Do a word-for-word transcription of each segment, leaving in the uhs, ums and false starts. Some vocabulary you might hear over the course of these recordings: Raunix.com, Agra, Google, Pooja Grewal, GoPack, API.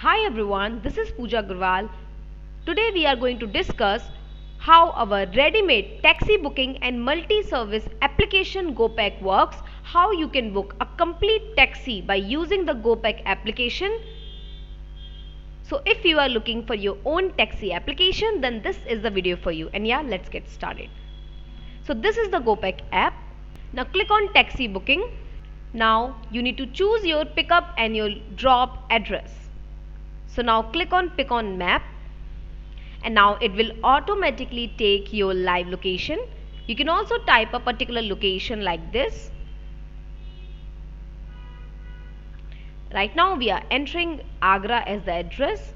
Hi everyone, this is Pooja Grewal. Today we are going to discuss how our ready-made taxi booking and multi-service application GoPack works, how you can book a complete taxi by using the GoPack application. So if you are looking for your own taxi application, then this is the video for you. And yeah, let's get started. So this is the GoPack app. Now click on taxi booking. Now you need to choose your pickup and your drop address. So now click on pick on map. And now it will automatically take your live location. You can also type a particular location like this. Right now we are entering Agra as the address,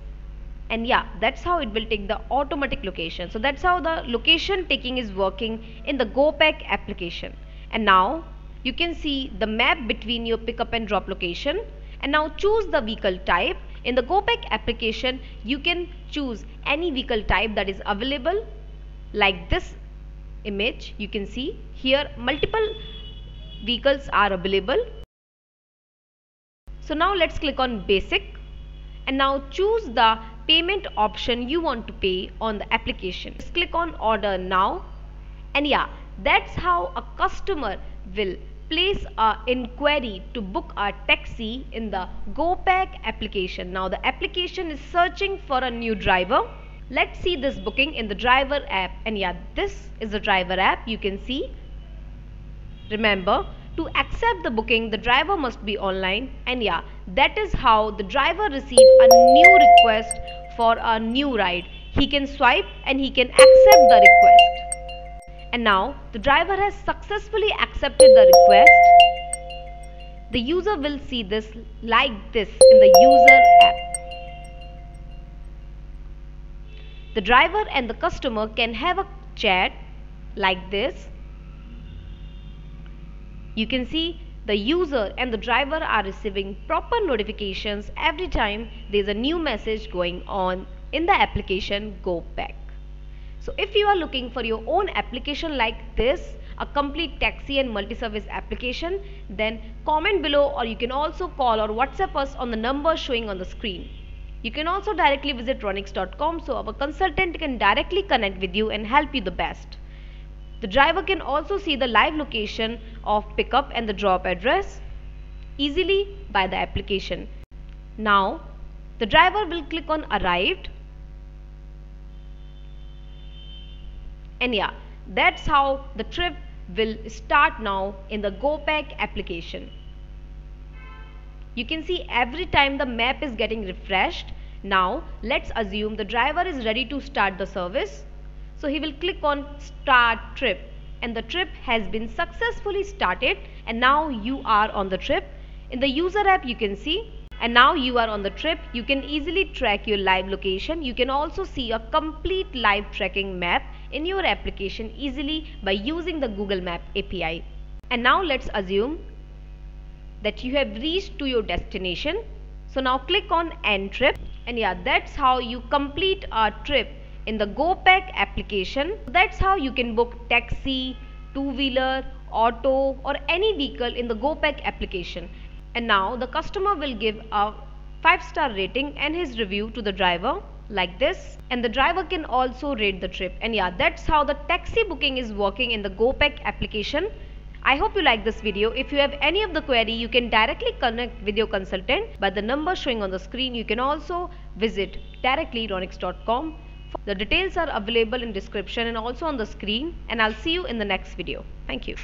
and yeah, that's how it will take the automatic location. So that's how the location taking is working in the GoPack application. And now you can see the map between your pickup and drop location. And now choose the vehicle type. In the GoPack application, you can choose any vehicle type that is available. Like this image, you can see here multiple vehicles are available. So now let's click on basic and now choose the payment option you want to pay on the application. Just click on order now, and yeah, that's how a customer will place a inquiry to book a taxi in the GoPack application. Now the application is searching for a new driver. Let's see this booking in the driver app, and yeah, this is the driver app, you can see. Remember, to accept the booking, the driver must be online, and yeah, that is how the driver receives a new request for a new ride. He can swipe and he can accept the request. And now the driver has successfully accepted the request. The user will see this like this in the user app. The driver and the customer can have a chat like this. You can see the user and the driver are receiving proper notifications every time there is a new message going on in the application GoPack. So if you are looking for your own application like this, a complete taxi and multi-service application, then comment below, or you can also call or WhatsApp us on the number showing on the screen. You can also directly visit Raunix dot com, so our consultant can directly connect with you and help you the best. The driver can also see the live location of pickup and the drop address easily by the application. Now the driver will click on arrived, and yeah, that's how the trip will start now in the GoPack application. You can see every time the map is getting refreshed. Now let's assume the driver is ready to start the service. So he will click on start trip, and the trip has been successfully started, and now you are on the trip. In the user app you can see, and now you are on the trip. You can easily track your live location. You can also see a complete live tracking map in your application easily by using the Google Map A P I. And now let's assume that you have reached to your destination. So now click on end trip, and yeah, that's how you complete a trip in the GoPack application. That's how you can book taxi, two-wheeler, auto or any vehicle in the GoPack application. And now the customer will give a five star rating and his review to the driver like this, and the driver can also rate the trip. And yeah, that's how the taxi booking is working in the GoPack application. I hope you like this video. If you have any of the query, you can directly connect with your consultant by the number showing on the screen. You can also visit directly Raunix dot com. The details are available in description and also on the screen, and I'll see you in the next video. Thank you.